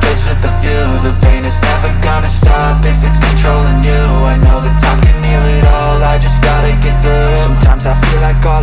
place with a view. The pain is never gonna stop if it's controlling you. I know that time can heal it all, I just gotta get through. Sometimes I feel like all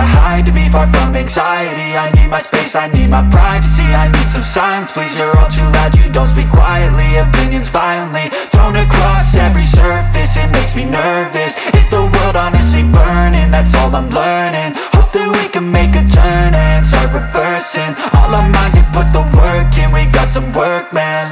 hide to be far from anxiety. I need my space, I need my privacy. I need some silence, please, you're all too loud. You don't speak quietly, opinions violently thrown across every surface. It makes me nervous, is the world honestly burning? That's all I'm learning. Hope that we can make a turn and start reversing all our minds and put the work in. We got some work, man.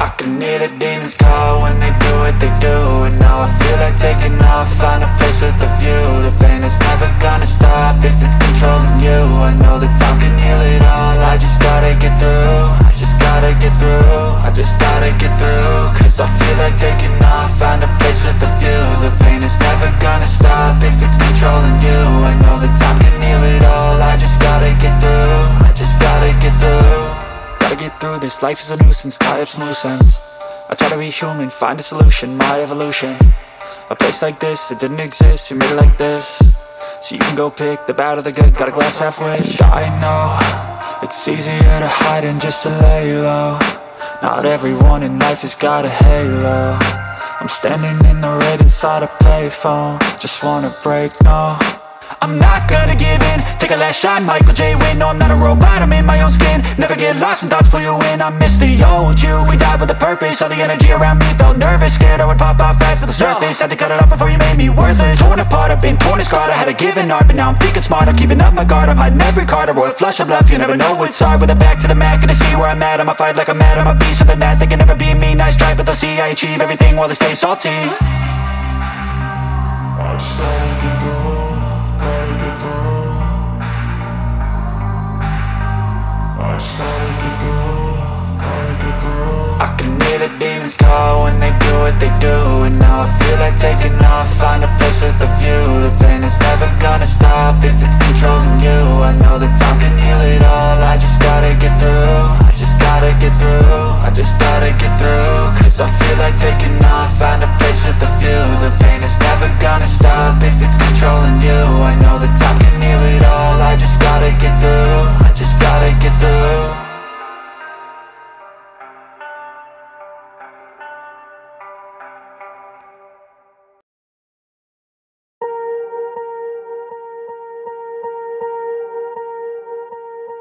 I can hear the demons call when they do what they do, and now I feel like taking off, find a place with a view. The pain is never gonna stop if it's controlling you. I know that time can heal it all, I just gotta get through. I just gotta get through, I just gotta get through. Cause I feel like taking off, find a place with a view. The pain is never gonna stop if it's controlling you. I know that time can heal it all, I just gotta get through. I just gotta get through. Gotta get through this, life is a nuisance, tie up some loose ends. I try to be human, find a solution, my evolution. A place like this, it didn't exist, we made it like this. So you can go pick the bad or the good, got a glass halfway. I know, it's easier to hide than just to lay low. Not everyone in life has got a halo. I'm standing in the red inside a payphone. Just wanna break, no, I'm not gonna give in. Take a last shot, Michael J. Wynn. No, I'm not a robot, I'm in my own skin. Never get lost when thoughts pull you in. I miss the old you, we died with a purpose. All the energy around me felt nervous, scared I would pop out fast to the surface. Had to cut it off before you made me worthless. Torn apart, I've been torn and scarred. I had a given art, but now I'm thinking smart. I'm keeping up my guard, I'm hiding every card. A royal flush of love, you never know what's hard. With a back to the mat, gonna see where I'm at. I'ma fight like I'm mad, I'ma be something that they can never be me. Nice try, but they'll see I achieve everything while they stay salty. I can hear the demons call when they do what they do, and now I feel like taking off, find a place with a view. The pain is never gonna stop if it's controlling you. I know that time can heal it all, I just gotta get through. I just gotta get through, I just gotta get through. Cause I feel like taking off, find a place with a view. The pain is never gonna stop if it's controlling you. I know that time can heal it all, I just gotta get through. I just gotta get through.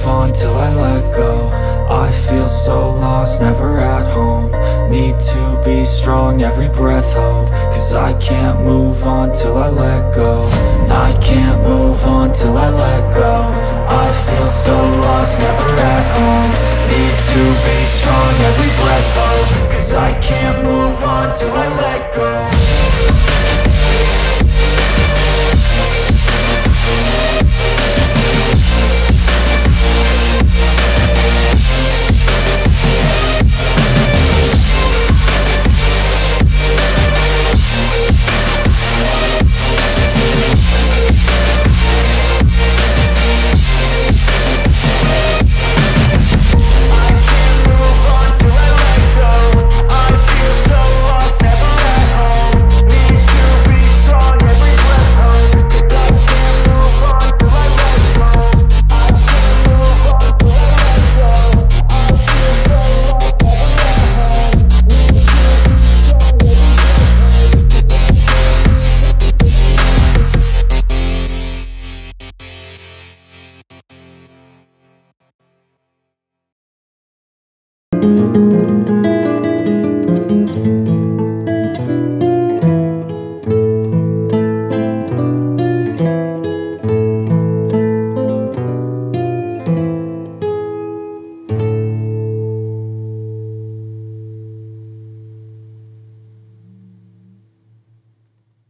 move on till I let go. I feel so lost, never at home. Need to be strong, every breath hold. Cause I can't move on till I let go. I can't move on till I let go. I feel so lost, never at home. Need to be strong, every breath hold. Cause I can't move on till I let go.